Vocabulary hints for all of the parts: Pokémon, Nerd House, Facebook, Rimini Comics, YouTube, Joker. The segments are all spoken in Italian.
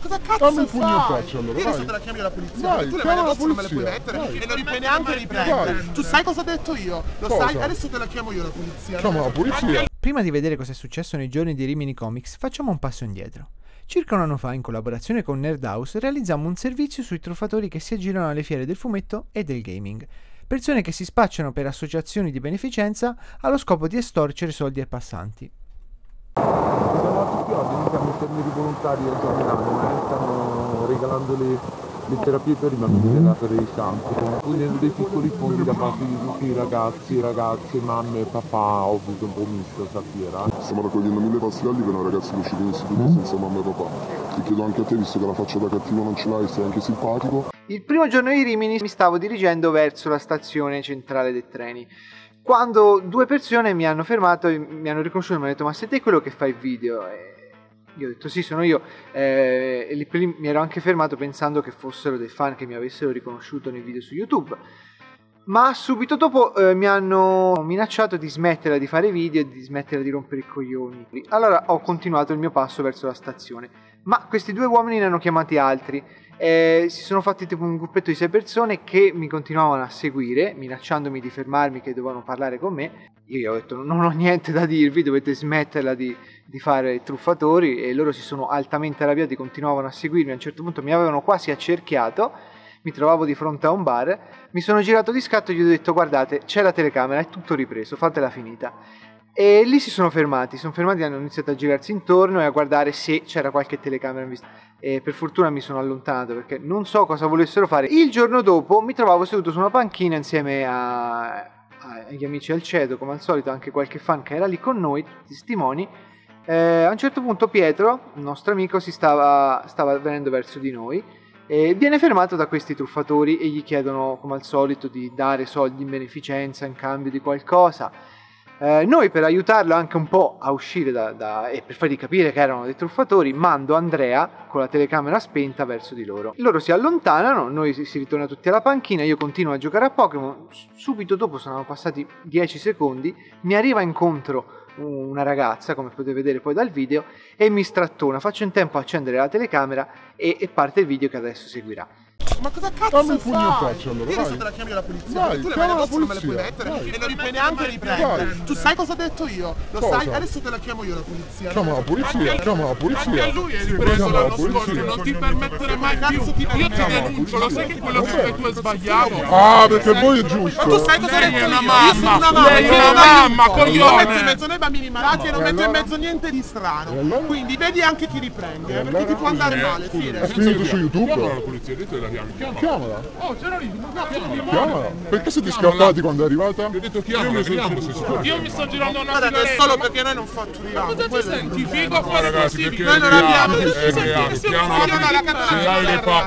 cosa cazzo fai? Dammi un pugno in faccia allora. Vieni sotto la chiave della polizia. Vai, tu le mani addosso non me le puoi mettere. Vai. E non li puoi neanche riprendere. Tu sai cosa ho detto io? Lo sai? Adesso te la chiamo io la polizia. Chiamo la polizia. Prima di vedere cosa è successo nei giorni di Rimini Comics, facciamo un passo indietro. Circa un anno fa, in collaborazione con Nerd House, realizzammo un servizio sui truffatori che si aggirano alle fiere del fumetto e del gaming. Persone che si spacciano per associazioni di beneficenza allo scopo di estorcere soldi ai passanti. Le terapie per i bambini e la per i santi, ottenendo dei piccoli fondi da parte di tutti i ragazzi, ragazze, mamme, papà, ho avuto un po' misto stasera. Stiamo raccogliendo 1000 pastelli per un ragazzo che è uscito in istituto senza mamma e papà. Ti chiedo anche a te, visto che la faccia da cattivo non ce l'hai, sei anche simpatico. Il primo giorno di Rimini mi stavo dirigendo verso la stazione centrale dei treni, quando due persone mi hanno fermato e mi hanno riconosciuto e mi hanno detto: ma sei te quello che fa il video? Io ho detto sì, sono io, e lì mi ero anche fermato pensando che fossero dei fan che mi avessero riconosciuto nei video su YouTube, ma subito dopo mi hanno minacciato di smetterla di fare video e di smetterla di rompere i coglioni. Allora ho continuato il mio passo verso la stazione, ma questi due uomini ne hanno chiamati altri, si sono fatti tipo un gruppetto di 6 persone che mi continuavano a seguire minacciandomi di fermarmi, che dovevano parlare con me. Io gli ho detto: non ho niente da dirvi, dovete smetterla di fare i truffatori, e loro si sono altamente arrabbiati, continuavano a seguirmi. A un certo punto mi avevano quasi accerchiato, mi trovavo di fronte a un bar, mi sono girato di scatto e gli ho detto: guardate, c'è la telecamera, è tutto ripreso, fatela finita. E lì si sono fermati, hanno iniziato a girarsi intorno e a guardare se c'era qualche telecamera in vista. E per fortuna mi sono allontanato perché non so cosa volessero fare. Il giorno dopo mi trovavo seduto su una panchina insieme agli amici al ceto, come al solito, anche qualche fan che era lì con noi, testimoni. A un certo punto Pietro, il nostro amico, stava venendo verso di noi e viene fermato da questi truffatori e gli chiedono, come al solito, di dare soldi in beneficenza in cambio di qualcosa. Noi, per aiutarlo anche un po' a uscire e per fargli capire che erano dei truffatori, mando Andrea con la telecamera spenta verso di loro. Loro si allontanano, noi si ritorna tutti alla panchina, io continuo a giocare a Pokémon. Subito dopo, sono passati 10 secondi, mi arriva incontro una ragazza, come potete vedere poi dal video, e mi strattona. Faccio in tempo a accendere la telecamera e parte il video che adesso seguirà. Ma cosa cazzo fai? Dammi un pugno in faccia allora. Vieni sotto la chiave della polizia. Vai, tu le mani addosso non me le puoi mettere. Vai. E non li puoi neanche riprendere. Vai. Tu sai cosa ho detto io? Lo sai? Adesso te la chiamo io la polizia. Chiama la polizia. Chiama la polizia. Anche a lui è ripreso l'anno scorso. Non ti permettere mai più. Io ti denuncio. Lo sai che quello che fai tu è sbagliato? Ah, perché voi è giusto. Ma tu sai cosa hai detto? Io sono una mamma. Lei è una mamma, coglione. Non metto in mezzo nei bambini malati e non metto in mezzo niente di strano. Quindi vedi anche chi riprende, perché ti può andare male. È finito su YouTube? Chiamala la polizia, detto la chiamo. Chiamala! Oh, c'era lì! Chiamala! Perché siete scappati quando è arrivata? Ti ho detto chiamala, io mi sto girando una fila. È solo perché noi non fatturiamo. Ma cosa ci senti? Figo a fare così? Noi non abbiamo...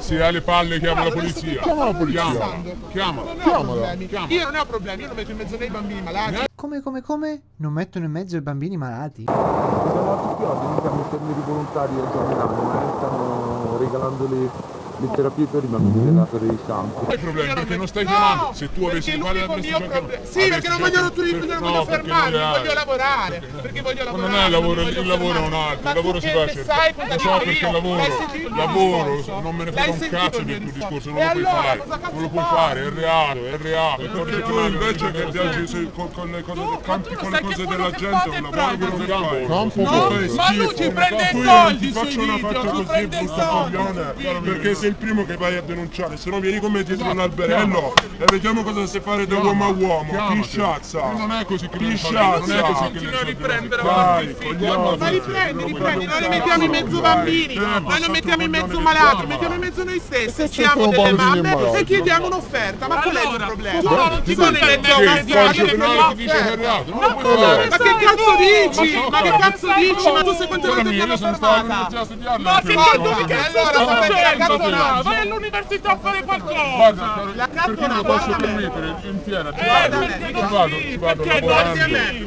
Se hai le palle chiama la polizia. Chiama la polizia. Chiamala! Io non ho problemi, io non metto in mezzo nei bambini malati. Come? Non mettono in mezzo i bambini malati? Le terapie per i bambini e per i santi. Non hai problemi perché non stai chiamando. Se tu avessi quale problema. Sì, perché non voglio fermarmi, voglio lavorare. Perché voglio lavorare. Ma non è il lavoro, il lavoro è un altro. Il lavoro si fa a cercare. Lo so perché il lavoro, non me ne frega un cazzo del tuo discorso, non lo puoi fare. Non lo puoi fare, è reato, è reato. Perché tu invece che viaggi con le cose della gente, un lavoro che non cambia. Ma lui ci prende i soldi sui video, ci prende i soldi. Perché se il primo che vai a denunciare, se no vieni con me dietro un alberello e vediamo cosa si fare da uomo a uomo. Chi sciazza? Non è così che li sciazza. Non è così che non riprendere. Vai, cogliamo. Ma riprendi, noi li mettiamo in mezzo bambini, noi non mettiamo in mezzo malati, mettiamo in mezzo noi stessi, siamo delle mamme e chiediamo un'offerta. Ma qual è il problema? Tu non ti puoi mettere in mezzo malati. Ma che cazzo dici? Ma che cazzo dici? Ma tu sei quante volte ti hanno fermata? Ma che cazzo succede? No, vai all'università a fare qualcosa! Guarda, perché non posso permettere in fiera? Vado, perché guardi a me!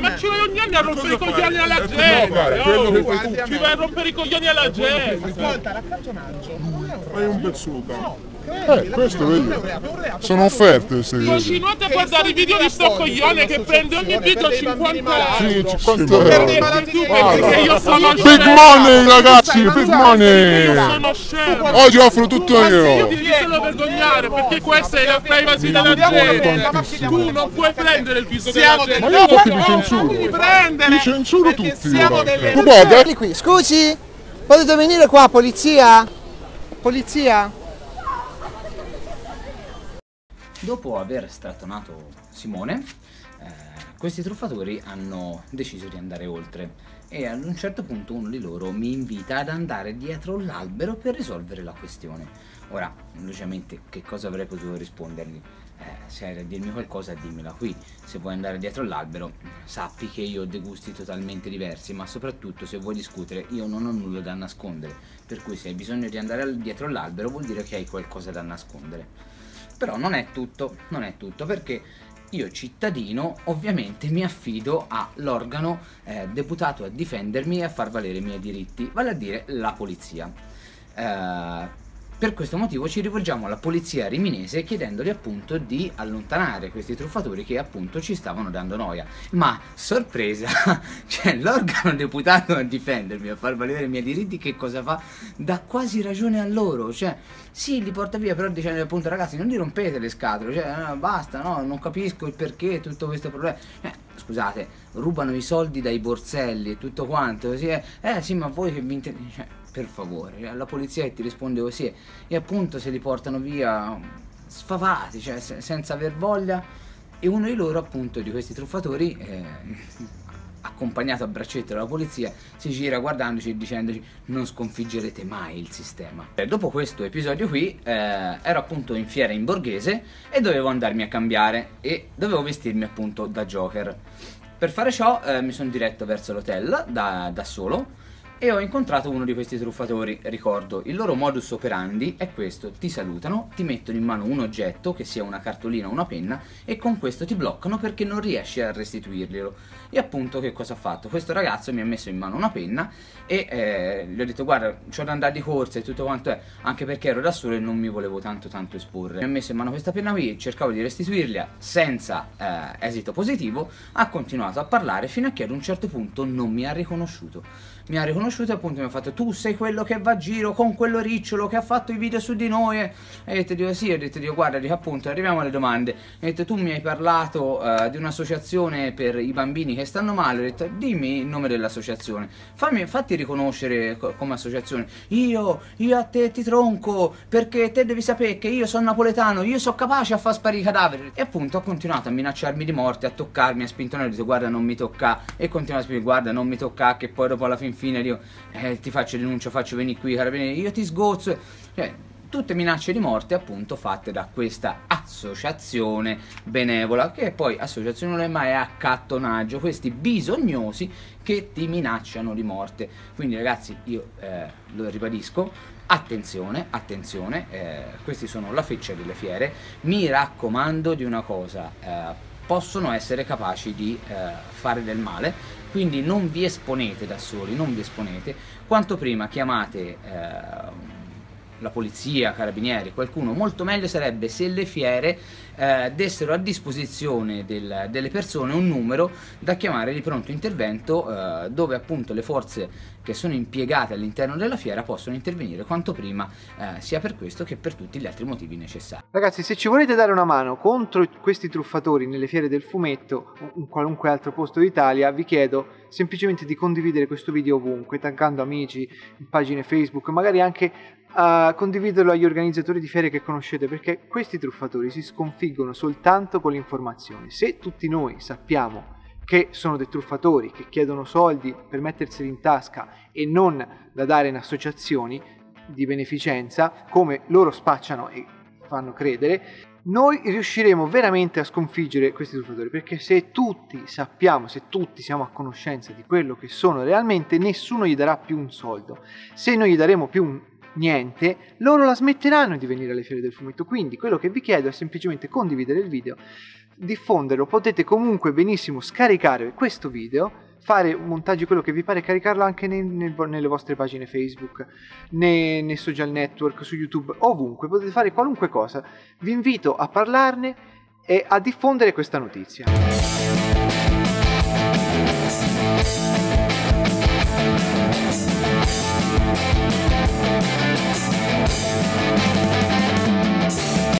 Ma ci vai ogni anno a rompere i coglioni alla gente! Ci vai a rompere i coglioni alla gente! Ascolta, la carcionaggio non è un pezzuto! Questo vedi, sono offerte queste video. Continuate a guardare i video di sto coglione che prende ogni video 50 euro. Sì, 50 euro. Perché io sono big money, ragazzi, big money. Oggi offro tutto io. Io ti solo vergognare, perché questa è la privacy della gente. Tu non puoi prendere il viso della gente. Ma io infatti mi censuro. Mi censuro tutti. Tu guarda. Scusi, potete venire qua, polizia? Polizia? Dopo aver strattonato Simone, questi truffatori hanno deciso di andare oltre e ad un certo punto uno di loro mi invita ad andare dietro l'albero per risolvere la questione. Ora, logicamente, che cosa avrei potuto rispondergli? Se hai da dirmi qualcosa, dimmela qui. Se vuoi andare dietro l'albero, sappi che io ho dei gusti totalmente diversi, ma soprattutto se vuoi discutere io non ho nulla da nascondere, per cui se hai bisogno di andare dietro l'albero vuol dire che hai qualcosa da nascondere. Però non è tutto, perché io cittadino ovviamente mi affido all'organo deputato a difendermi e a far valere i miei diritti, vale a dire la polizia. Per questo motivo ci rivolgiamo alla polizia riminese chiedendogli appunto di allontanare questi truffatori che appunto ci stavano dando noia. Ma sorpresa, cioè l'organo deputato a difendermi, a far valere i miei diritti, che cosa fa? Dà quasi ragione a loro, cioè sì, li porta via, però dicendo appunto ragazzi non gli rompete le scatole, cioè no, basta, no, non capisco il perché tutto questo problema. Scusate, rubano i soldi dai borselli e tutto quanto, così sì, ma voi che vi intendete? Cioè, per favore, la polizia ti risponde così e appunto se li portano via sfavati, cioè senza aver voglia. E uno di loro, appunto, di questi truffatori, accompagnato a braccetto dalla polizia, si gira guardandoci e dicendoci non sconfiggerete mai il sistema. Dopo questo episodio qui ero appunto in fiera in borghese e dovevo andarmi a cambiare e dovevo vestirmi appunto da Joker. Per fare ciò mi sono diretto verso l'hotel da solo e ho incontrato uno di questi truffatori. Ricordo, il loro modus operandi è questo: ti salutano, ti mettono in mano un oggetto, che sia una cartolina o una penna, e con questo ti bloccano perché non riesci a restituirglielo. E appunto che cosa ha fatto? Questo ragazzo mi ha messo in mano una penna e gli ho detto guarda, c'ho da andare di corsa e tutto quanto è, anche perché ero da solo e non mi volevo tanto esporre. Mi ha messo in mano questa penna qui, cercavo di restituirla senza esito positivo, ha continuato a parlare fino a che ad un certo punto non mi ha riconosciuto. Mi ha riconosciuto e appunto mi ha fatto tu sei quello che va a giro con quello ricciolo che ha fatto i video su di noi. E ho detto Dio sì, ho detto Dio guarda, appunto arriviamo alle domande. Ho detto tu mi hai parlato di un'associazione per i bambini che stanno male, ho detto dimmi il nome dell'associazione, fatti riconoscere come associazione. Io a te ti tronco perché te devi sapere che io sono napoletano, io sono capace a far sparire i cadaveri. E appunto ha continuato a minacciarmi di morte, a toccarmi, a spintonare, ho detto guarda non mi tocca, e continuava a spingere guarda non mi tocca, che poi dopo alla fin fine dico ti faccio denuncia, faccio venire qui i carabinieri, io ti sgozzo, cioè tutte minacce di morte appunto fatte da questa associazione benevola, che poi associazione non è mai, accattonaggio, questi bisognosi che ti minacciano di morte. Quindi ragazzi io lo ribadisco, attenzione, questi sono la feccia delle fiere, mi raccomando di una cosa, possono essere capaci di fare del male. Quindi non vi esponete da soli, non vi esponete, quanto prima chiamate la polizia, carabinieri, qualcuno. Molto meglio sarebbe se le fiere dessero a disposizione delle persone un numero da chiamare di pronto intervento, dove appunto le forze che sono impiegate all'interno della fiera possono intervenire quanto prima, sia per questo che per tutti gli altri motivi necessari. Ragazzi, se ci volete dare una mano contro questi truffatori nelle fiere del fumetto o in qualunque altro posto d'Italia, vi chiedo semplicemente di condividere questo video ovunque, taggando amici, pagine Facebook, magari anche a condividerlo agli organizzatori di fiere che conoscete, perché questi truffatori si sconfiggono soltanto con l'informazione. Se tutti noi sappiamo che sono dei truffatori che chiedono soldi per metterseli in tasca e non da dare in associazioni di beneficenza, come loro spacciano e fanno credere, noi riusciremo veramente a sconfiggere questi truffatori, perché se tutti sappiamo, se tutti siamo a conoscenza di quello che sono realmente, nessuno gli darà più un soldo. Se non gli daremo più niente, loro la smetteranno di venire alle fiere del fumetto. Quindi quello che vi chiedo è semplicemente condividere il video, diffonderlo. Potete comunque benissimo scaricare questo video fare montaggi, quello che vi pare, caricarlo anche nelle vostre pagine Facebook, nei social network, su YouTube, ovunque, potete fare qualunque cosa. Vi invito a parlarne e a diffondere questa notizia.